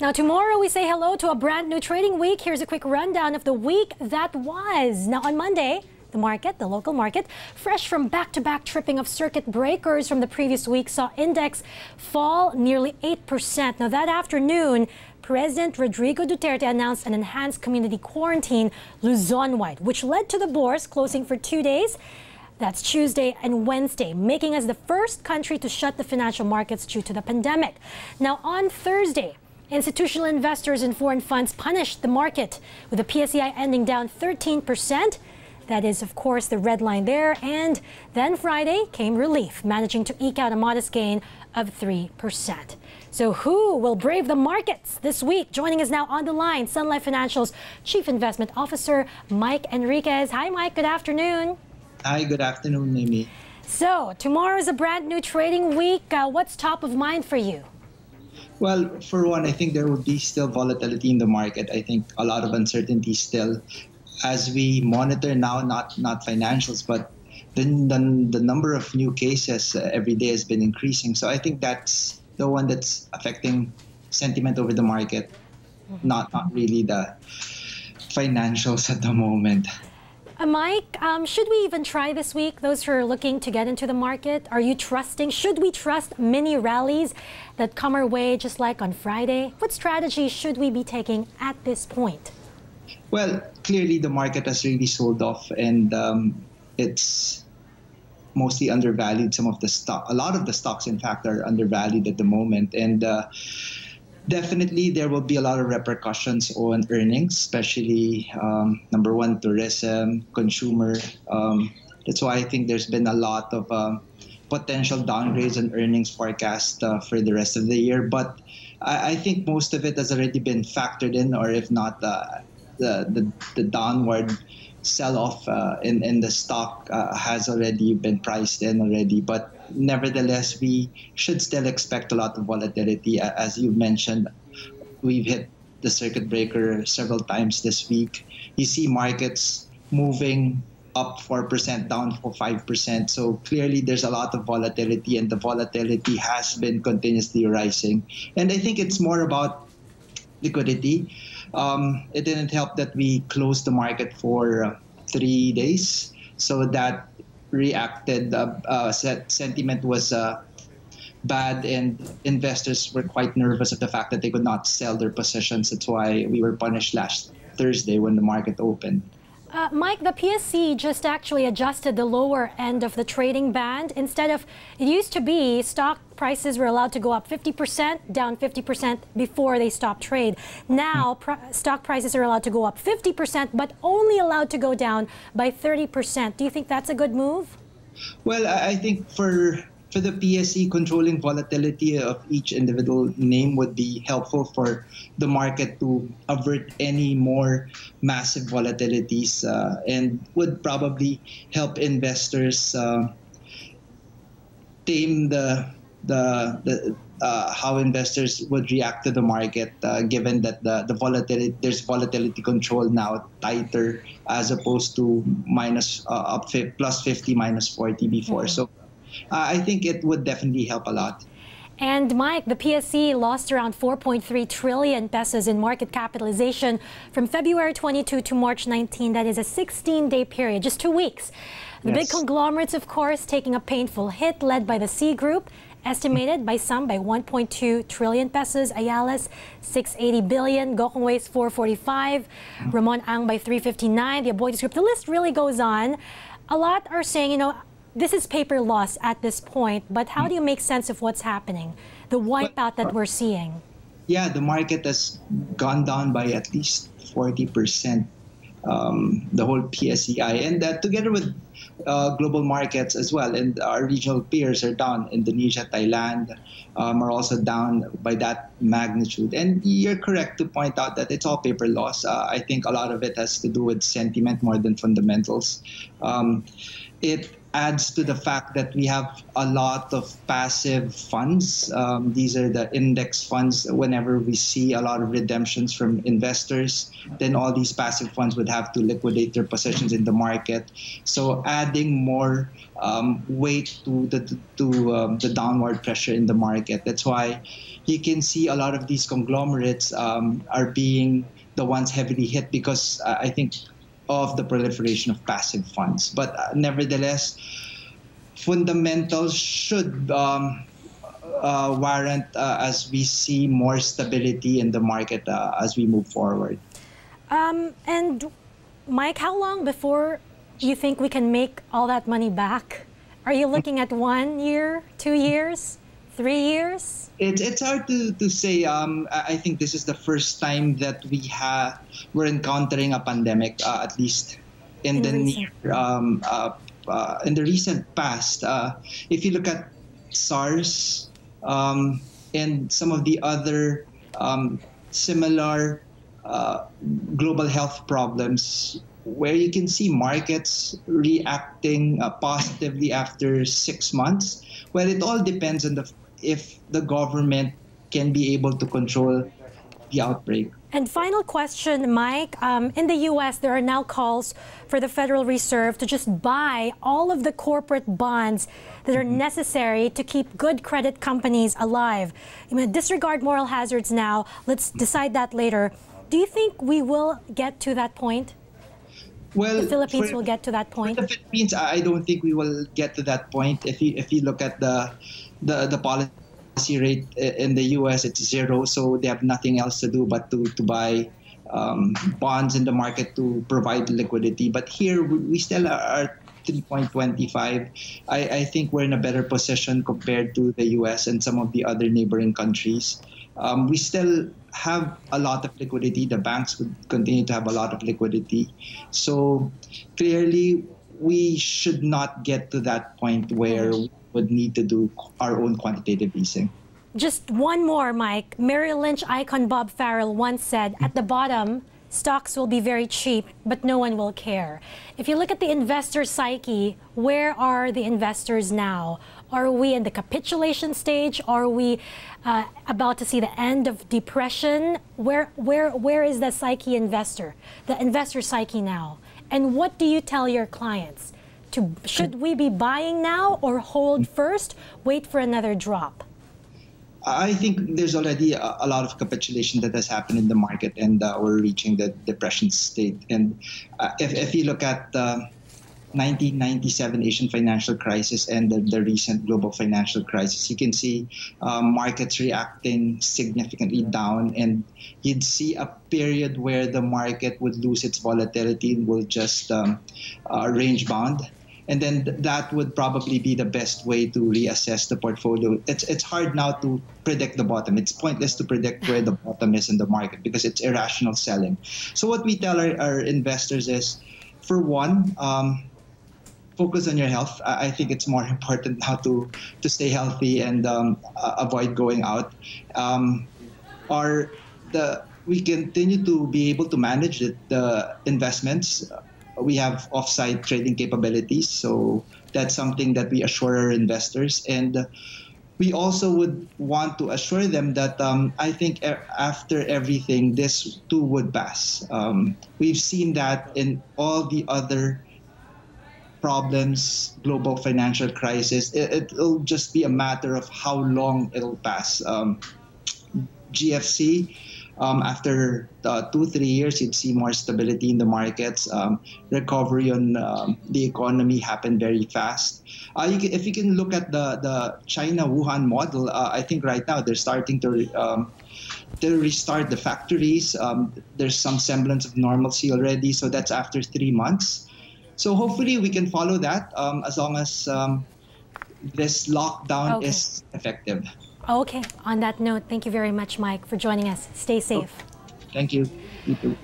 Now tomorrow we say hello to a brand new trading week. Here's a quick rundown of the week that was. Now on Monday, the local market, fresh from back-to-back tripping of circuit breakers from the previous week, saw index fall nearly 8%. Now that afternoon, President Rodrigo Duterte announced an enhanced community quarantine Luzon-wide, which led to the Bourse closing for 2 days. That's Tuesday and Wednesday, making us the first country to shut the financial markets due to the pandemic. Now on Thursday, institutional investors and foreign funds punished the market, with the PSEI ending down 13%. That is, of course, the red line there. And then Friday came relief, managing to eke out a modest gain of 3%. So who will brave the markets this week? Joining us now on the line, Sun Life Financial's Chief Investment Officer, Mike Enriquez. Hi, Mike. Good afternoon. Hi. Good afternoon, Mimi. So tomorrow is a brand new trading week. What's top of mind for you? Well, for one, I think there will be still volatility in the market. I think a lot of uncertainty still. As we monitor now, not financials, but the number of new cases every day has been increasing. So I think that's the one that's affecting sentiment over the market, not really the financials at the moment. Mike, should we even try this week, those who are looking to get into the market? Are you trusting? Should we trust mini rallies that come our way just like on Friday? What strategy should we be taking at this point? Well, clearly the market has really sold off, and it's mostly undervalued. A lot of the stocks, in fact, are undervalued at the moment. And definitely there will be a lot of repercussions on earnings, especially, number one, tourism, consumer. That's why I think there's been a lot of potential downgrades in earnings forecast for the rest of the year. But I think most of it has already been factored in, or if not, the downward sell-off in the stock has already been priced in already. But nevertheless, we should still expect a lot of volatility. As you mentioned, we've hit the circuit breaker several times this week. You see markets moving up 4%, down for 5%. So clearly there's a lot of volatility, and the volatility has been continuously rising. And I think it's more about liquidity. It didn't help that we closed the market for 3 days, so that reacted. Sentiment was bad, and investors were quite nervous of the fact that they could not sell their positions. That's why we were punished last Thursday when the market opened. Mike, the PSC just actually adjusted the lower end of the trading band. Instead of, it used to be stock prices were allowed to go up 50%, down 50% before they stopped trade. Now, stock prices are allowed to go up 50%, but only allowed to go down by 30%. Do you think that's a good move? Well, I think for the PSE, controlling volatility of each individual name would be helpful for the market to avert any more massive volatilities, and would probably help investors tame how investors would react to the market, given that the volatility, there's volatility control now tighter as opposed to plus 50, minus 40 before. So I think it would definitely help a lot. And Mike, the PSE lost around 4.3 trillion pesos in market capitalization from February 22 to March 19. That is a 16-day period, just 2 weeks. The big conglomerates, of course, taking a painful hit, led by the C Group, estimated by some by 1.2 trillion pesos, Ayala's 680 billion, Gokongwei's 445, Ramon Ang by 359, the Aboitiz Group. The list really goes on. A lot are saying, you know, this is paper loss at this point, but how do you make sense of what's happening, the wipeout that we're seeing? Yeah, the market has gone down by at least 40%, the whole PSEI, and that together with global markets as well, and our regional peers are down. Indonesia, Thailand are also down by that magnitude. And you're correct to point out that it's all paper loss. I think a lot of it has to do with sentiment more than fundamentals. It adds to the fact that we have a lot of passive funds. These are the index funds. Whenever we see a lot of redemptions from investors, then all these passive funds would have to liquidate their positions in the market. So adding more weight to the downward pressure in the market. That's why you can see a lot of these conglomerates are being the ones heavily hit because I think of the proliferation of passive funds. But nevertheless, fundamentals should warrant as we see more stability in the market as we move forward. And Mike, how long before you think we can make all that money back? Are you looking at 1 year, 2 years, 3 years? It's hard to say. I think this is the first time that we're encountering a pandemic, at least in the recent past. If you look at SARS and some of the other similar global health problems, where you can see markets reacting positively after 6 months. Well, it all depends on if the government can be able to control the outbreak. And final question, Mike. In the U.S., there are now calls for the Federal Reserve to just buy all of the corporate bonds that are necessary to keep good credit companies alive. I mean, disregard moral hazards now. Let's decide that later. Do you think we will get to that point? Well, the Philippines will get to that point. The Philippines, I don't think we will get to that point. If you look at the policy rate in the U.S., it's zero, so they have nothing else to do but to buy bonds in the market to provide liquidity. But here we still are 3.25. I think we're in a better position compared to the U.S. and some of the other neighboring countries. We still have a lot of liquidity. The banks would continue to have a lot of liquidity. So clearly, we should not get to that point where we would need to do our own quantitative easing. Just one more, Mike. Merrill Lynch icon Bob Farrell once said, at the bottom, stocks will be very cheap, but no one will care. If you look at the investor psyche, where are the investors now? Are we in the capitulation stage? Are we about to see the end of depression? Where is the psyche investor, the investor psyche now? And what do you tell your clients? Should we be buying now or hold first, wait for another drop? I think there's already a lot of capitulation that has happened in the market, and we're reaching the depression state. And if you look at the 1997 Asian financial crisis and the recent global financial crisis, you can see markets reacting significantly down, and you'd see a period where the market would lose its volatility and will just range bound. And then that would probably be the best way to reassess the portfolio. It's hard now to predict the bottom. It's pointless to predict where the bottom is in the market because it's irrational selling. So what we tell our investors is, for one, focus on your health. I think it's more important now to stay healthy and avoid going out. We continue to be able to manage the investments. We have off-site trading capabilities, so that's something that we assure our investors. And we also would want to assure them that I think after everything, this too would pass. We've seen that in all the other problems, global financial crisis. It'll just be a matter of how long it'll pass. GFC. After 2-3 years, you'd see more stability in the markets. Recovery on the economy happened very fast. If you can look at the China Wuhan model, I think right now they're starting to restart the factories. There's some semblance of normalcy already, so that's after 3 months. So hopefully we can follow that as long as this lockdown is effective. Okay. On that note, thank you very much, Mike, for joining us. Stay safe. Thank you. You too.